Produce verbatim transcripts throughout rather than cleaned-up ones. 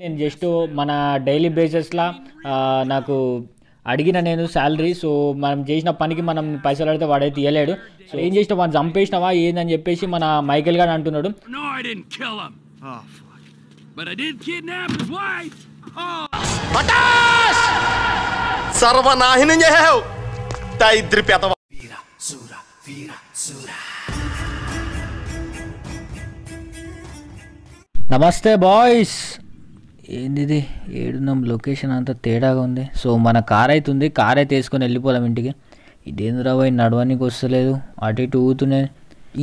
నేను జస్ట్ మన డైలీ బేసిస్లా నాకు అడిగిన నేను సాలరీ సో మనం చేసిన పనికి మనం పైసలు అడితే వాడైతే ఇవ్వలేడు సో ఏం చేసినావు మనం చంపేసినావా ఏందని చెప్పేసి మన మైకేల్ గారు అంటున్నాడు సర్వనాహినం చేసావు దైద్రి పెదవ వీర సూర వీర సూర నమస్తే బాయ్స్ ఏంది ఏడున్నాం లొకేషన్ అంతా తేడాగా ఉంది సో మన కార్ అయితే ఉంది కార్ అయితే వేసుకొని వెళ్ళిపోదాం ఇంటికి ఇదేందు రాబోయ్ నడవానికి వస్తలేదు అటు ఇటు ఊతున్నాయి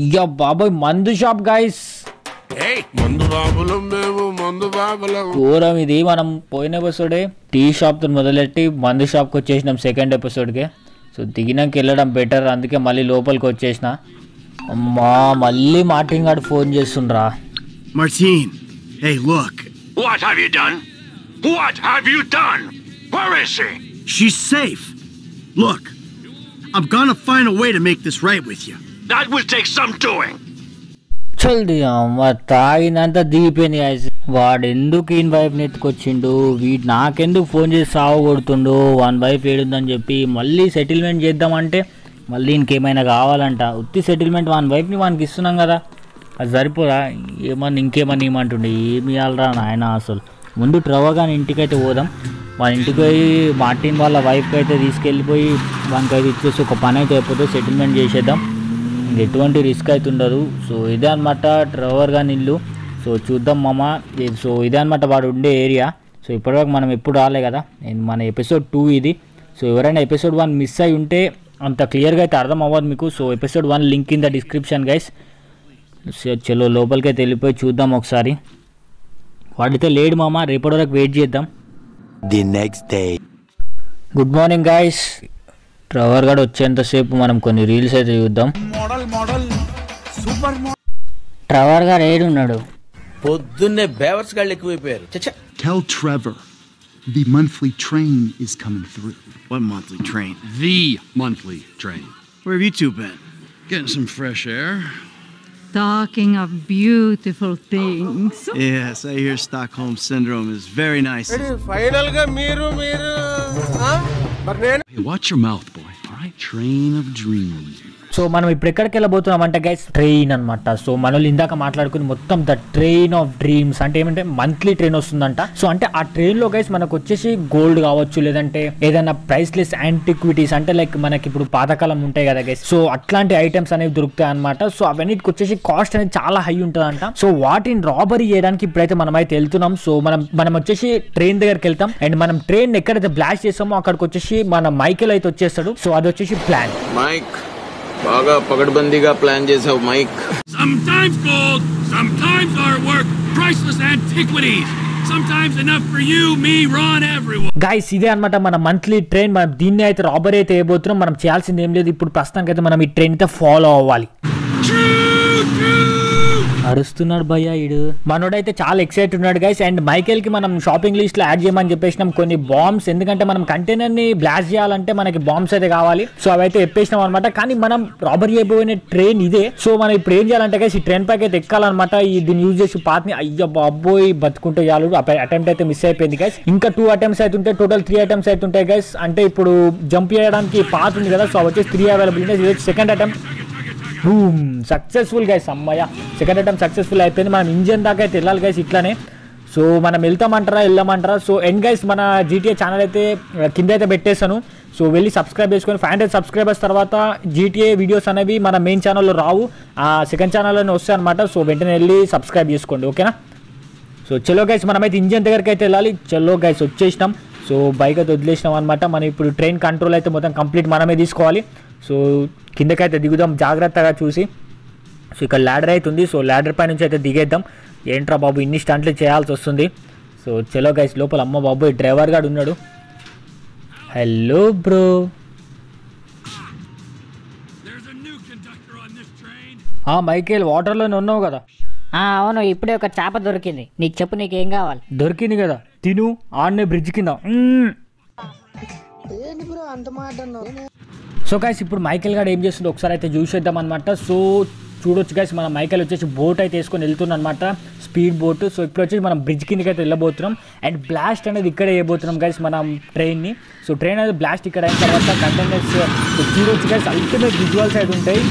ఇక బాబోయ్ మందు షాప్ గైస్ ఘోరం ఇది మనం పోయిన ఎపిసోడే టీ షాప్తో మొదలెట్టి మందు షాప్కి వచ్చేసినాం సెకండ్ ఎపిసోడ్కి సో దిగినాక వెళ్ళడం బెటర్ అందుకే మళ్ళీ లోపలికి వచ్చేసిన అమ్మా మళ్ళీ మార్టిన్ గారు ఫోన్ చేస్తుండ్రా Martin, hey look. What have you done? What have you done? Where is she? She's safe. Look, I'm gonna find a way to make this right with you. That will take some doing. Jaldi amma taaginanta deepeni guys. Vaadu enduku in wife nettukochindi. Veed naakendu phone chesi saavu kodutundo. One wife edundani cheppi malli settlement cheddam ante malli inkemaina kavalanta. Utti settlement one wife ni vaniki istunnam kada. అది సరిపోరా ఏమన్నా ఇంకేమన్నా ఏమంటుండే ఏమి ఇవ్వాలరా నాయన అసలు ముందు ట్రవగాని ఇంటికైతే పోదాం వాళ్ళ ఇంటికి పోయి మార్టిన్ వాళ్ళ వైఫ్కి అయితే తీసుకెళ్ళిపోయి వానికైతే ఇచ్చేసి ఒక పని అయితే అయిపోతే సెటిల్మెంట్ చేసేద్దాం ఇంక ఎటువంటి రిస్క్ అయితే ఉండదు సో ఇదే అనమాట ట్రవర్ గాని ఇల్లు సో చూద్దాం మామ సో ఇదే అనమాట వాడు ఉండే ఏరియా సో ఇప్పటివరకు మనం ఎప్పుడు రాలే కదా మన ఎపిసోడ్ టూ ఇది సో ఎవరైనా ఎపిసోడ్ వన్ మిస్ అయి ఉంటే అంత క్లియర్గా అయితే అర్థం అవ్వదు మీకు so episode one link in the description guys చలో లోపలికి అయితే వెళ్ళిపోయి చూద్దాం ఒకసారి వాడితే లేడు మామ రేపటి వరకు వెయిట్ చేద్దాం the next day good morning guys Trevor గారు వచ్చేంతసేపు మనం కొన్ని రీల్స్ అయితే చూద్దాం ట్రవర్ గారు ఏడున్నాడు పొద్దున్నే బేవర్స్ గాళ్ళు ఎక్కువైపోయారు Tell Trevor the monthly train is coming through What monthly train? The monthly train Where have you two been? Getting some fresh air Talking of beautiful things. Yes, I hear Stockholm Syndrome is very nice. Hey, watch your mouth, boy. All right, train of dreams. So మనం ఇప్పుడు ఎక్కడికి వెళ్ళబోతున్నామంటే guys train అనమాట so మనల్ని ఇందాక మాట్లాడుకుని మొత్తం the train of dreams అంటే ఏమంటే మంత్లీ ట్రైన్ వస్తుందంట సో అంటే ఆ ట్రైన్ లో గైస్ మనకు వచ్చేసి గోల్డ్ కావచ్చు లేదంటే ఏదైనా ప్రైస్లెస్ యాంటిక్విటీస్ అంటే లైక్ మనకి ఇప్పుడు పాతకాలం ఉంటాయి కదా గైస్ సో అట్లాంటి ఐటమ్స్ అనేవి దొరుకుతాయి అనమాట సో అవన్నిటికి వచ్చేసి కాస్ట్ అనేది చాలా హై ఉంటుందంట సో వాటిని రాబరీ చేయడానికి ఇప్పుడైతే మనం అయితే వెళ్తున్నాం సో మనం మనం వచ్చేసి ట్రైన్ దగ్గరికి వెళ్తాం అండ్ మనం ట్రైన్ ఎక్కడైతే బ్లాస్ట్ చేస్తామో అక్కడికి వచ్చేసి మన మైకేల్ అయితే వచ్చేస్తాడు సో అది వచ్చేసి ప్లాన్ మైక్ బాగా పగడ్బందీగా ప్లాన్ చేసావు mic Sometimes gold, sometimes our work, priceless antiquities. Sometimes enough for you, me, Ron, everyone. Guys, ఇదే అన్నమాట మన మంత్లీ ట్రైన్ మనం దీన్ని అయితే రాబరీ అయితే అయిపోతున్నాం మనం చేయాల్సింది ఏం లేదు ఇప్పుడు ప్రస్తుతానికి అయితే మనం ఈ ట్రైన్ అయితే ఫాలో అవ్వాలి అరుస్తున్నాడు భయ్యా ఇడు మనోడైతే చాలా ఎక్సైట్ ఉన్నాడు గైస్ అండ్ మైకేల్ కి మనం షాపింగ్ లిస్ట్ లో యాడ్ చేయమని చెప్పేసినాం కొన్ని బాంబ్స్ ఎందుకంటే మనం కంటైనర్ ని బ్లాస్ట్ చేయాలంటే మనకి బాంబ్స్ అయితే కావాలి సో అవైతే చెప్పేసినాం అనమాట కానీ మనం రాబరీ అయిపోయిన ట్రైన్ ఇదే సో మనం ఇప్పుడు ఏం చేయాలంటే గైస్ ఈ ట్రైన్ పైకి అయితే ఎక్కాలన్నమాట దీన్ని యూజ్ చేసి పాత్ ని అయ్యో బాబోయ్ బతుకుంటే చాలు అటెంప్ట్ అయితే మిస్ అయిపోయింది గైస్ ఇంకా టూ అటెంప్ట్స్ అయితే ఉంటాయి టోటల్ త్రీ అటెంప్ట్స్ అయితే ఉంటాయి గైస్ అంటే ఇప్పుడు జంప్ చేయడానికి పాత్ ఉంది కదా సో వచ్చేసి three available second attempt boom successful guys అమ్మయ్య సెకండ్ అటెంప్ట్ సక్సెస్ఫుల్ అయిపోయింది మనం ఇంజన్ దాకా అయితే వెళ్ళాలి గైస్ ఇట్లానే సో మనం వెళ్తామంటారా వెళ్ళామంటారా సో అండ్ గైస్ మన జీటీఏ ఛానల్ అయితే కింద అయితే పెట్టేశాను సో వెళ్ళి సబ్స్క్రైబ్ చేసుకొని ఫైవ్ హండ్రెడ్ సబ్స్క్రైబర్స్ తర్వాత జీటీఏ వీడియోస్ అనేవి మన మెయిన్ ఛానల్లో రావు ఆ సెకండ్ ఛానల్లోనే వస్తాయి అనమాట సో వెంటనే వెళ్ళి సబ్స్క్రైబ్ చేసుకోండి ఓకేనా సో చలో గైస్ మనమైతే ఇంజన్ దగ్గరికి అయితే వెళ్ళాలి చలో గైస్ వచ్చేసినాం సో బైక్ అయితే వదిలేసినాం అనమాట మనం ఇప్పుడు ట్రైన్ కంట్రోల్ అయితే మొత్తం కంప్లీట్ మనమే తీసుకోవాలి సో కిందకైతే దిగుదాం జాగ్రత్తగా చూసి సో ఇక్కడ ల్యాడర్ అయితే ఉంది సో ల్యాడర్ పై నుంచి అయితే దిగేద్దాం ఏంట్రా బాబు ఇన్ని స్టంట్లు చేయాల్సి వస్తుంది సో చలో గైస్ లోపల అమ్మ బాబు డ్రైవర్ గాడు ఉన్నాడు హలో బ్రో ఆ మైకేల్ వాటర్లోనే ఉన్నావు కదా అవును ఇప్పుడే ఒక చేప దొరికింది నీకు చెప్పు నీకేం కావాలి దొరికింది కదా తిను ఆడనే బ్రిడ్జ్ కింద సో గైస్ ఇప్పుడు మైకేల్ గారు ఏం చేస్తుందో ఒకసారి అయితే చూసేద్దాం అనమాట సో చూడొచ్చు గైస్ మన మైకల్ వచ్చేసి బోట్ అయితే తీసుకొని వెళ్తున్నాం అన్నమాట స్పీడ్ బోట్ సో ఇప్పుడు వచ్చేసి మనం బ్రిడ్జ్ కిందకి అయితే వెళ్ళబోతున్నాం అండ్ బ్లాస్ట్ అనేది ఇక్కడ చేయబోతున్నాం గైస్ మనం ట్రైన్ ని సో ట్రైన్ అనేది బ్లాస్ట్ ఇక్కడ అయిన తర్వాత కంటైనర్స్ చూడొచ్చు గైస్ అల్టిమేట్ విజువల్స్ అయితే ఉంటాయి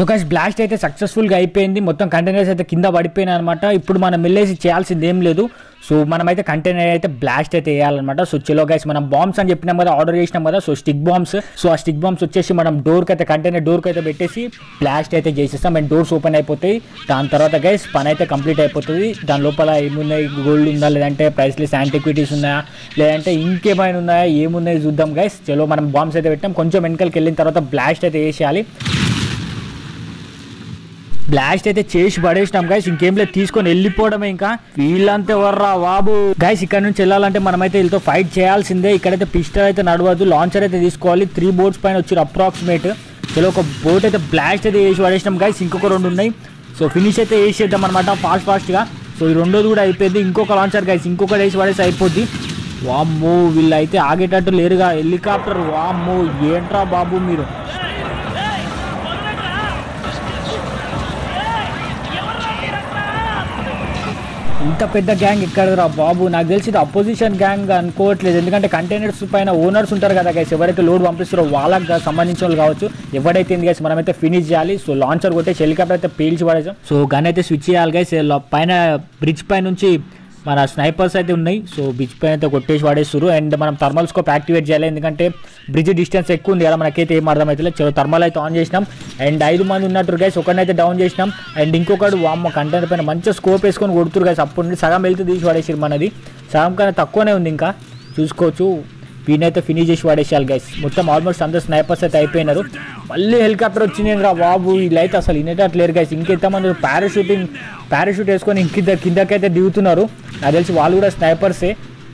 సో గైస్ బ్లాస్ట్ అయితే సక్సెస్ఫుల్గా అయిపోయింది మొత్తం కంటైనర్స్ అయితే కింద పడిపోయినాయి అనమాట ఇప్పుడు మనం వెళ్ళేసి చేయాల్సింది ఏం లేదు సో మనమైతే కంటైనర్ అయితే బ్లాస్ట్ అయితే వేయాలన్నమాట సో చలో గైస్ మనం బాంబ్స్ అని చెప్పినాం కదా ఆర్డర్ చేసినాం కదా సో స్టిక్ బాంబ్స్ సో ఆ స్టిక్ బాంబ్స్ వచ్చేసి మనం డోర్కి అయితే కంటైనర్ డోర్కి అయితే పెట్టేసి బ్లాస్ట్ అయితే చేసేస్తాం అండ్ డోర్స్ ఓపెన్ అయిపోతాయి దాని తర్వాత గైస్ పని అయితే కంప్లీట్ అయిపోతుంది దాని లోపల ఏమున్నాయి గోల్డ్ ఉందా లేదంటే ప్రైస్లెస్ యాంటిక్విటీస్ ఉన్నాయా లేదంటే ఇంకేమైనా ఉన్నాయా ఏమున్నాయి చూద్దాం గైస్ చలో మనం బాంబ్స్ అయితే పెట్టాం కొంచెం వెనకలికి వెళ్ళిన తర్వాత బ్లాస్ట్ అయితే వేసేయాలి బ్లాస్ట్ అయితే చేసి పడేసినాం గైస్ ఇంకేం లేదు తీసుకొని వెళ్ళిపోవడమే ఇంకా వీళ్ళంతా ఎవర్రా బాబు గైస్ ఇక్కడ నుంచి వెళ్ళాలంటే మనమైతే వీళ్ళతో ఫైట్ చేయాల్సిందే ఇక్కడైతే పిస్టల్ అయితే నడవద్దు లాంచర్ అయితే తీసుకోవాలి త్రీ బోట్స్ పైన వచ్చారు అప్రాక్సిమేట్ ఇలా ఒక బోట్ అయితే బ్లాస్ట్ అయితే వేసి పడేసినాం గైస్ ఇంకొక రెండు ఉన్నాయి సో ఫినిష్ అయితే వేసేద్దాం అనమాట ఫాస్ట్ ఫాస్ట్గా సో ఈ రెండోది కూడా అయిపోయింది ఇంకొక లాంచర్ గైస్ ఇంకొకటి వేసి పడేసి అయిపోద్ది వామ్మో వీళ్ళైతే ఆగేటట్టు లేరుగా హెలికాప్టర్ వామ్మో ఏంట్రా బాబు మీరు ఇంత పెద్ద గ్యాంగ్ ఎక్కడరా బాబు నాకు తెలిసి ఇది అపోజిషన్ గ్యాంగ్ అనుకోవట్లేదు ఎందుకంటే కంటైనర్స్ పైన ఓనర్స్ ఉంటారు కదా గైస్ ఎవరైతే లోడ్ పంపిస్తారో వాళ్ళకి సంబంధించిన వాళ్ళు కావచ్చు ఎవరైతే ఏంది గైస్ మనమైతే ఫినిష్ చేయాలి సో లాంచర్ కొట్టేసి హెలికాప్టర్ అయితే పీల్చి పడేసాం సో గన్ అయితే స్విచ్ చేయాలి గైస్ పైన బ్రిడ్జ్ పై నుంచి మన స్నైపర్స్ అయితే ఉన్నాయి సో బ్రిడ్జ్ పైన అయితే కొట్టేసి పడేస్తారు అండ్ మనం థర్మల్ స్కోప్ యాక్టివేట్ చేయాలి ఎందుకంటే బ్రిడ్జ్ డిస్టెన్స్ ఎక్కువ ఉంది కదా మనకైతే ఏం అర్థమవుతుంది చలో థర్మల్ అయితే ఆన్ చేసినాం అండ్ ఐదు మంది ఉన్నట్టు గైస్ ఒకరినైతే డౌన్ చేసినాం అండ్ ఇంకొకటి వామ్మ కంటైనర్ పైన మంచిగా స్కోప్ వేసుకొని కొడుతురు గైస్ అప్పుడు నుండి సగం వెళ్తే తీసి పడేసారు మనది సగం కన్నా తక్కువనే ఉంది ఇంకా చూసుకోవచ్చు వీనైతే ఫినిష్ చేసి పడేసేయాలి గైస్ మొత్తం ఆల్మోస్ట్ అందరు స్నైపర్స్ అయితే అయిపోయినారు మళ్ళీ హెలికాప్టర్ వచ్చింది రా బాబు వీళ్ళైతే అసలు వినేటట్లేరు గైస్ ఇంకెంతమంది పారాషూటింగ్ పారాషూట్ వేసుకొని ఇంకిద్ద కిందకైతే దిగుతున్నారు నాకు తెలిసి వాళ్ళు కూడా స్నైపర్సే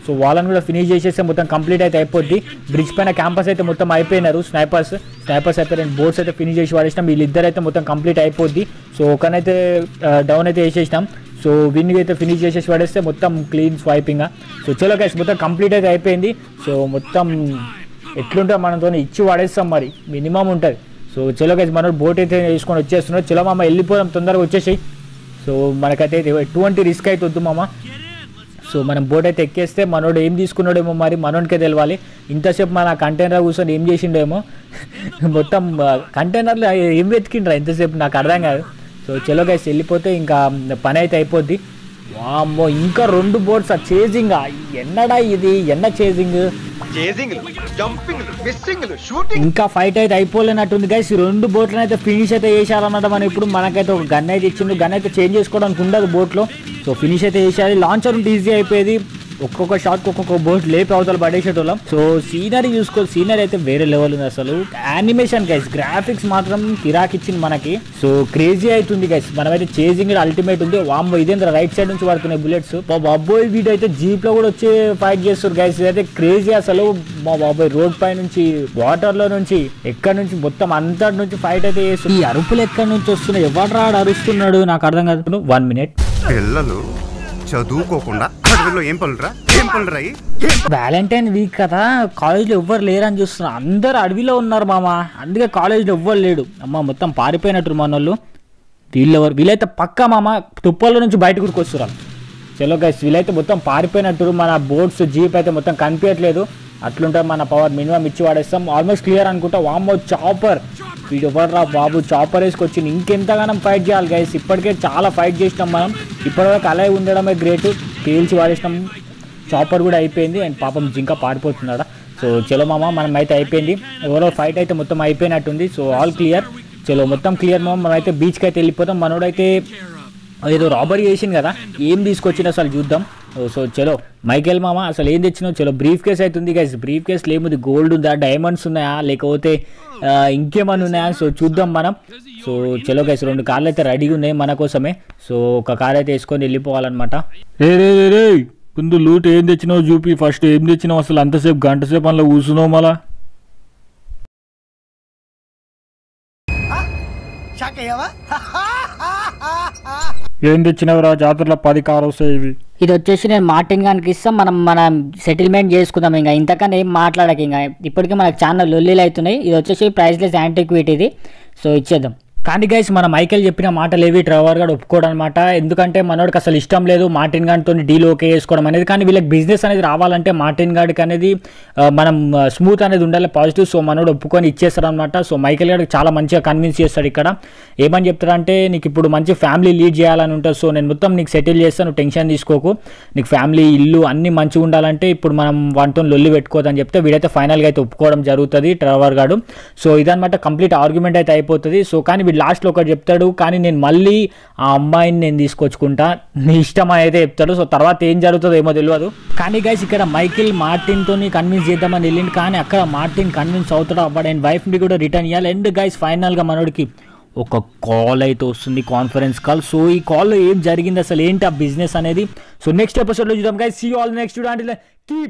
సో వాళ్ళని కూడా ఫినిష్ చేసేస్తే మొత్తం కంప్లీట్ అయితే అయిపోద్ది బ్రిడ్జ్ పైన క్యాంపస్ అయితే మొత్తం అయిపోయినారు స్నైపర్స్ స్నైపర్స్ అయితే రెండు బోట్స్ అయితే ఫినిష్ చేసి పడేసినాం వీళ్ళిద్దరు అయితే మొత్తం కంప్లీట్ అయిపోద్ది సో ఒకనైతే డౌన్ అయితే వేసేసినాం సో విన్నింగ్ అయితే ఫినిష్ చేసేసి పడేస్తే మొత్తం క్లీన్ స్వైపింగ్గా సో చలో గైస్ మొత్తం కంప్లీట్ అయితే అయిపోయింది సో మొత్తం ఎట్లుంటుంది మనతో ఇచ్చి పడేస్తాం మరి మినిమం ఉంటుంది సో చలో గైస్ మనం బోట్ అయితే వేసుకొని వచ్చేస్తున్నాం చలో మామ వెళ్ళిపోదాం తొందరగా వచ్చేసాయి సో మనకైతే ఎటువంటి రిస్క్ అయితే వద్దు మామ సో మనం బోట్ అయితే ఎక్కేస్తే మనోడు ఏం తీసుకున్నాడేమో మరి మనోడికే తెలియాలి ఇంతసేపు మన కంటైనర్ కూర్చొని ఏం చేసిండేమో మొత్తం కంటైనర్లో ఏం వెతికిండ్రా ఇంతసేపు నాకు అర్థం కాదు సో చలో గైస్ వెళ్ళిపోతే ఇంకా పని అయితే అయిపోద్ది వామ్మో ఇంకా రెండు బోట్స్ ఆ చేజింగ్ ఎన్నడా ఇది ఎన్న చేజింగ్ ఇంకా ఫైట్ అయితే అయిపోలేనట్టుంది గైస్ ఈ రెండు బోట్లను అయితే ఫినిష్ అయితే వేసారన్నమాట మనం ఇప్పుడు మనకైతే ఒక గన్ అయితే ఇచ్చిండు గన్ అయితే చేంజ్ చేసుకోవడానికి ఉండదు బోట్లో సో ఫినిష్ అయితే వేసేయాలి లాంచర్ ఉంటే ఈజీ అయిపోయేది ఒక్కొక్క షాట్కి ఒక్కొక్క బోట్ లేపి అవతల పడేసేటోళ్ళం సో సీనరీ చూసుకో సీనరీ అయితే వేరే లెవెల్ ఉంది అసలు యానిమేషన్ గైస్ గ్రాఫిక్స్ మాత్రం కిరాక్ ఇచ్చింది మనకి సో క్రేజీ అవుతుంది గైస్ మనమైతే చేజింగ్ అల్టిమేట్ ఉంది వామ్మో ఇదేంద్ర రైట్ సైడ్ నుంచి పడుతున్నాయి బుల్లెట్స్ మా బాబోయ్ వీడు అయితే జీప్ లో కూడా వచ్చి ఫైట్ చేస్తారు గైస్ ఇదైతే క్రేజీ అసలు మా బాబోయ్ రోడ్ పై నుంచి వాటర్ లో నుంచి ఎక్కడి నుంచి మొత్తం అంతటి నుంచి ఫైట్ అయితే చేస్తుంది ఈ అరుపులు ఎక్కడి నుంచి వస్తున్నాయి ఎవరు రాడు అరుస్తున్నాడు నాకు అర్థం కాదు వన్ మినిట్ పిల్లలు చదువుకోకుండా వ్యాలంటైన్ వీక్ కదా కాలేజ్లో ఎవ్వరు లేరని చూస్తున్నా అందరు అడవిలో ఉన్నారు మామ అందుకే కాలేజ్లో ఎవ్వరు లేడు అమ్మ మొత్తం పారిపోయినట్టు మన వాళ్ళు వీళ్ళెవరు వీళ్ళైతే పక్క మామ తుప్పల్లో నుంచి బయటకు వస్తున్నారు చలో గైస్ వీళ్ళైతే మొత్తం పారిపోయినట్టు మన బోట్స్ జీప్ అయితే మొత్తం కనిపించట్లేదు అట్లుంటే మన పవర్ మినిమం ఇచ్చి వాడేస్తాం ఆల్మోస్ట్ క్లియర్ అనుకుంటా వామ్మో చాపర్ వీడు ఎవర్రా బాబు చాపర్ వేసుకొచ్చింది ఇంకెంతగానం ఫైట్ చేయాలి గైస్ ఇప్పటికే చాలా ఫైట్ చేసినాం మనం ఇప్పటివరకు అలాగే ఉండడమే గ్రేట్ తేల్చి వాడేసినాం చాపర్ కూడా అయిపోయింది అండ్ పాపం జింకా పారిపోతున్నాడా సో చలో మామ మనం అయితే అయిపోయింది ఎవరో ఫైట్ అయితే మొత్తం అయిపోయినట్టుంది సో ఆల్ క్లియర్ చలో మొత్తం క్లియర్ మామ మనం అయితే బీచ్కి అయితే వెళ్ళిపోతాం మనోడైతే ఏదో రాబరీ చేసింది కదా ఏం తీసుకొచ్చింది అసలు చూద్దాం సో చలో మైకేల్ మామ అసలు ఏం తెచ్చినావు చలో బ్రీఫ్ కేస్ అవుతుంది గైస్ బ్రీఫ్ కేసులో ఏముంది గోల్డ్ ఉందా డైమండ్స్ ఉన్నాయా లేకపోతే ఇంకేమైనా ఉన్నాయా సో చూద్దాం మనం సో చలో గైస్ రెండు కార్లు అయితే రెడీగా ఉన్నాయి మన కోసమే సో ఒక కార్ అయితే వేసుకొని వెళ్ళిపోవాలన్నమాట రే ముందు లూట్ ఏం తెచ్చినావు చూపి ఫస్ట్ ఏం తెచ్చినావు అసలు అంతసేపు గంట సేపు అందులో కూర్చున్నావు మళ్ళా ఏంది చిన్నవరా జాతరలో పది కారు వస్తాయి ఇవి. ఇది వచ్చేసి నేను మార్టిన్ గానికి ఇస్తాం, మనం మన సెటిల్మెంట్ చేసుకుందాం. ఇంకా ఇంతకన్నా ఏం మాట్లాడక, ఇంకా ఇప్పటికీ మనకు చాలా లొల్లీలు అవుతున్నాయి. ఇది వచ్చేసి ప్రైస్లెస్ యాంటిక్విటీ ఇది, సో ఇచ్చేద్దాం. కానీ గైస్ మన మైకేల్ చెప్పిన మాటలు ఏవి ట్రెవర్ గారు ఒప్పుకోవడం అనమాట. ఎందుకంటే మనోడికి అసలు ఇష్టం లేదు మార్టిన్ గారితో డీల్ ఓకే చేసుకోవడం అనేది. కానీ వీళ్ళకి బిజినెస్ అనేది రావాలంటే మార్టిన్ గారికి అనేది మనం స్మూత్ అనేది ఉండాలి, పాజిటివ్. సో మనోడు ఒప్పుకొని ఇచ్చేస్తాడు అనమాట. సో మైకేల్ గారికి చాలా మంచిగా కన్విన్స్ చేస్తాడు. ఇక్కడ ఏమని చెప్తారంటే, నీకు ఇప్పుడు మంచి ఫ్యామిలీ లీడ్ చేయాలని ఉంటుంది, సో నేను మొత్తం నీకు సెటిల్ చేస్తాను, నువ్వు టెన్షన్ తీసుకోకు, నీకు ఫ్యామిలీ ఇల్లు అన్నీ మంచిగా ఉండాలంటే ఇప్పుడు మనం వాటితో లొల్లి పెట్టుకోవద్దని చెప్తే వీడైతే ఫైనల్గా అయితే ఒప్పుకోవడం జరుగుతుంది ట్రెవర్ గారు. సో ఇదనమాట కంప్లీట్ ఆర్గ్యుమెంట్ అయితే అయిపోతుంది. సో కానీ లాస్ట్లో ఒకటి చెప్తాడు, కానీ నేను మళ్ళీ ఆ అమ్మాయిని నేను తీసుకొచ్చుకుంటా, నీ ఇష్టం అయితే చెప్తాడు. సో తర్వాత ఏం జరుగుతుందో ఏమో తెలియదు. కానీ గైస్ ఇక్కడ మైకేల్ మార్టిన్తో కన్విన్స్ చేద్దామని వెళ్ళింది, కానీ అక్కడ మార్టిన్ కన్విన్స్ అవుతాడు. అప్పుడు అండ్ వైఫ్ని కూడా రిటర్న్ ఇవ్వాలి. అండ్ గైస్ ఫైనల్గా మనోడికి ఒక కాల్ అయితే వస్తుంది, కాన్ఫరెన్స్ కాల్. సో ఈ కాల్లో ఏం జరిగింది, అసలు ఏంటి ఆ బిజినెస్ అనేది, సో నెక్స్ట్ ఎపిసోడ్లో చూద్దాం guys. See you all next.